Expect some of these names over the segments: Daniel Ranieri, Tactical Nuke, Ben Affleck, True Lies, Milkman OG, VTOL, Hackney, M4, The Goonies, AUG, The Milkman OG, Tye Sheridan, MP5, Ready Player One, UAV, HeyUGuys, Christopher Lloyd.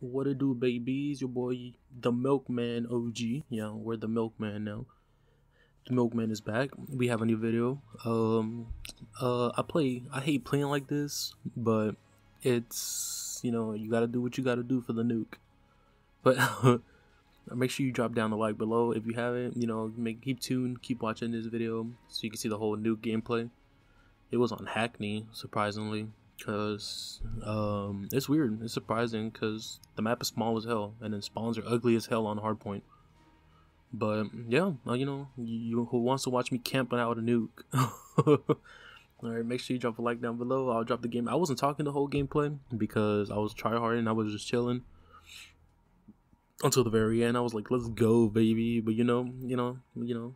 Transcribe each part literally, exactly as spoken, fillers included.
What it do, babies? Your boy, the Milkman O G. Yeah, we're the Milkman now. The Milkman is back. We have a new video. Um, uh, I play. I hate playing like this, but it's, you know, you gotta do what you gotta do for the nuke. But make sure you drop down the like below if you haven't. You know, make keep tuned, keep watching this video so you can see the whole nuke gameplay. It was on Hackney, surprisingly. Cause um, it's weird, it's surprising, cause the map is small as hell, and then spawns are ugly as hell on hardpoint. But yeah, well, you know, you, who wants to watch me camping out a nuke? All right, make sure you drop a like down below. I'll drop the game. I wasn't talking the whole gameplay because I was tryharding and I was just chilling until the very end. I was like, let's go, baby. But you know, you know, you know,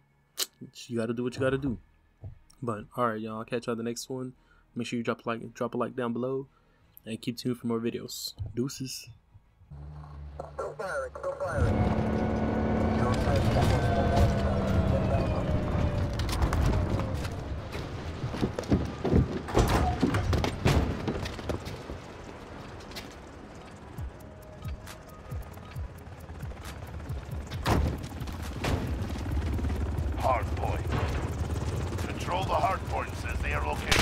you gotta do what you gotta do. But all right, y'all, I'll catch you on the next one. Make sure you drop a like, drop a like down below, and keep tuned for more videos. Deuces. Go fire it, go fire it. Hard point. Control the hard points as they are located.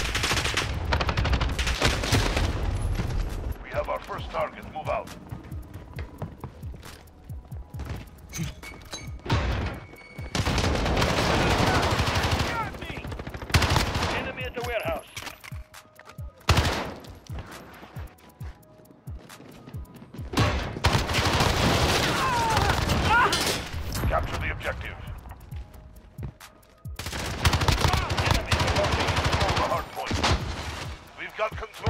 Have our first target, move out. Got me! Enemy at the warehouse. Ah! Ah! Capture the objective. Ah! Enemy control the hard point. We've got control.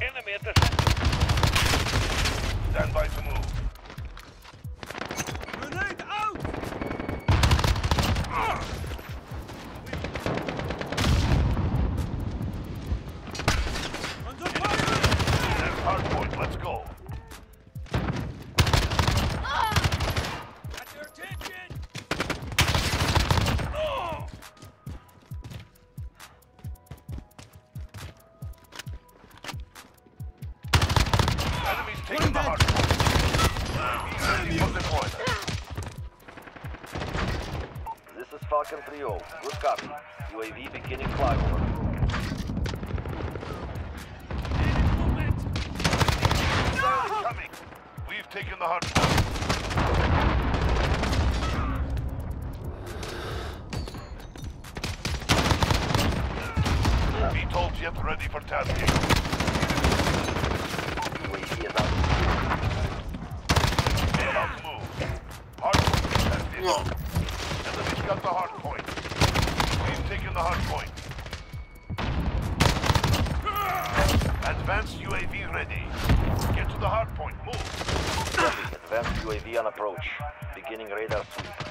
Enemy at the center. Stand by to move. Grenade out! Uh. Under fire! There's hard point, let's go. Uh. At your attention! Oh. Taking the hard point. This is Falcon three zero. Good copy. U A V beginning flyover. No! Coming. We've taken the hard point. Beetle jet ready for tasking. Enemy's got the hard point. We've taken the hard point. Advanced U A V ready. Get to the hard point. Move. Advanced U A V on approach. Beginning radar sweep.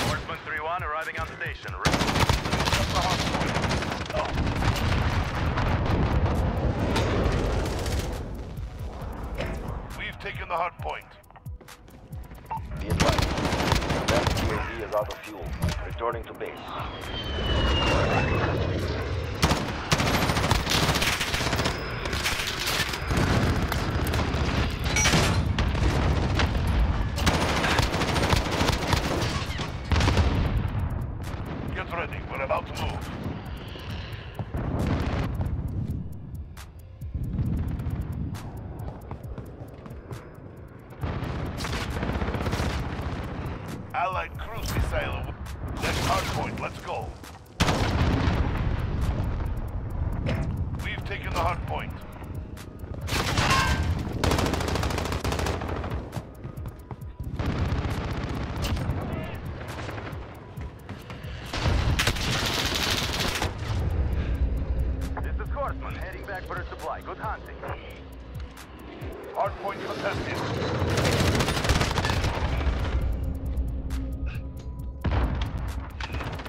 Horseman three one arriving on station. The hard point. We've taken the hard point. Be advised. That U A V is out of fuel. Returning to base. Get ready. We're about to move. Allied cruise missile. Next hard point, let's go. We've taken the hard point. Swordsman heading back for a supply. Good hunting. Hardpoint contested.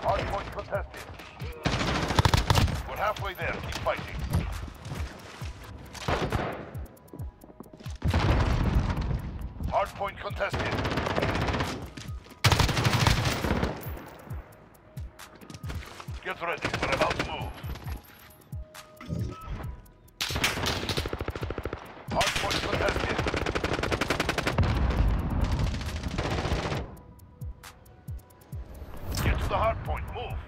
Hardpoint contested. We're halfway there. Keep fighting. Hardpoint contested. Get ready. We're about to move. Hardpoint contested. The hard point, move.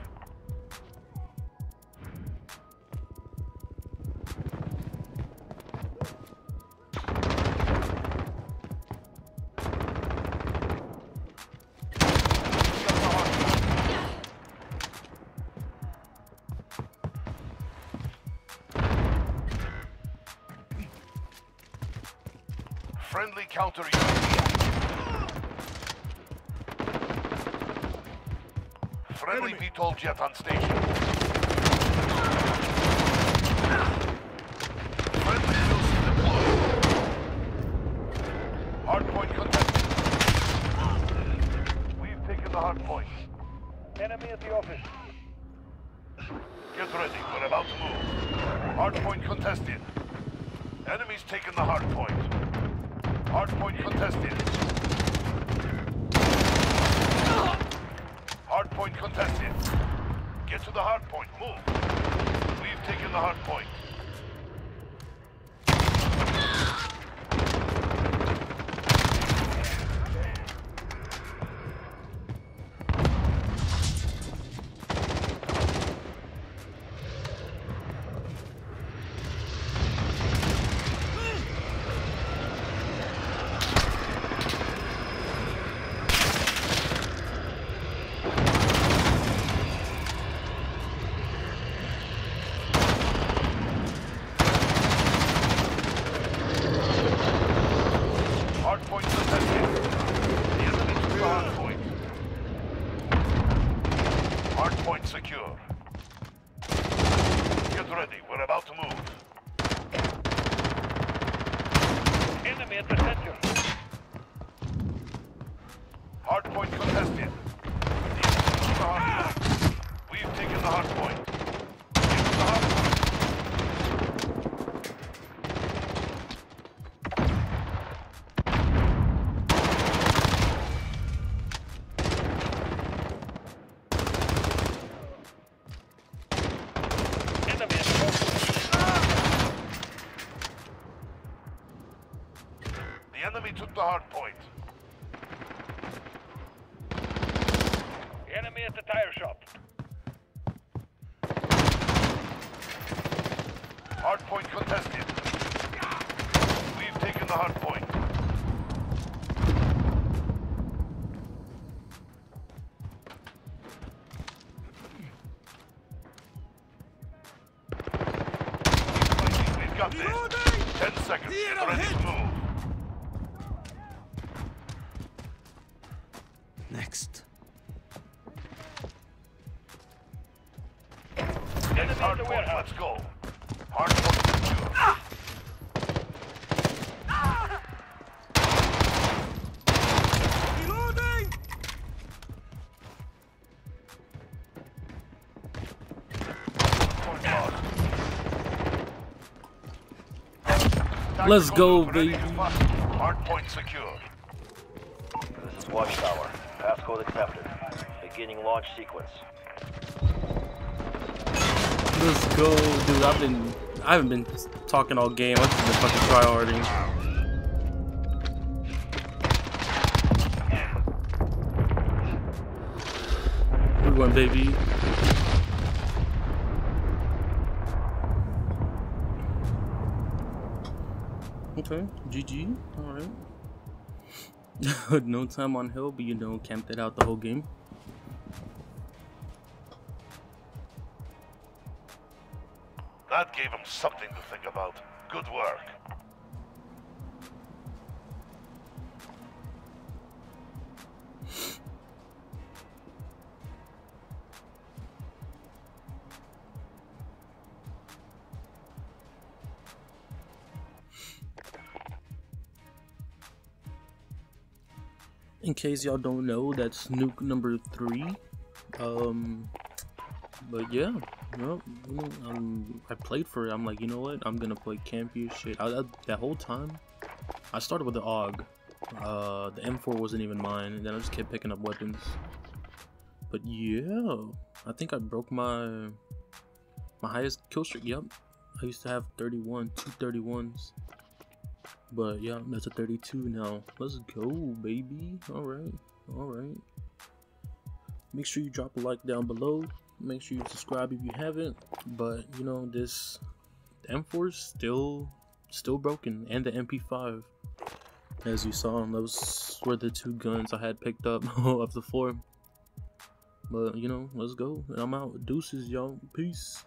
Friendly counter U A V. Friendly V TOL jet on station. Friendly missile deployed. Hardpoint contested. We've taken the hardpoint. Enemy at the office. Get ready. We're about to move. Hardpoint contested. Enemy's taken the hardpoint. Hardpoint contested. Hardpoint contested. Get to the hardpoint. Move. We've taken the hardpoint. Hardpoint contested. We've taken the hardpoint. Get to the hardpoint. Enemy at the hardpoint. The enemy took the hardpoint. Enemy at the tire shop. Hardpoint contested. We've taken the hardpoint. We've got this. Ten seconds. Get ready to move. Next. Hardpoint, let's go. Hardpoint secure. Ah! Ah! Reloading! Let's go, baby. Hardpoint secure. Watchtower. Passcode accepted. Beginning launch sequence. Let's go, dude. I've been, I haven't been talking all game. I've just been fucking priority. Good one, baby. Okay, G G. All right. No time on hill, but you know, camped it out the whole game. That gave him something to think about. Good work. in case y'all don't know, that's nuke number three. Um, but yeah, well, you know, um, I played for it. I'm like, you know what? I'm gonna play campy shit. I, I, that whole time, I started with the A U G. Uh, the M four wasn't even mine, and then I just kept picking up weapons. But yeah, I think I broke my my highest kill streak. Yep, I used to have thirty-one, two thirty-ones. But yeah, that's a thirty-two now. Let's go, baby. Alright, alright. Make sure you drop a like down below. Make sure you subscribe if you haven't. But you know, this the M four is still still broken, and the M P five. As you saw, those were the two guns I had picked up of the four. But you know, let's go. I'm out. Deuces, y'all. Peace.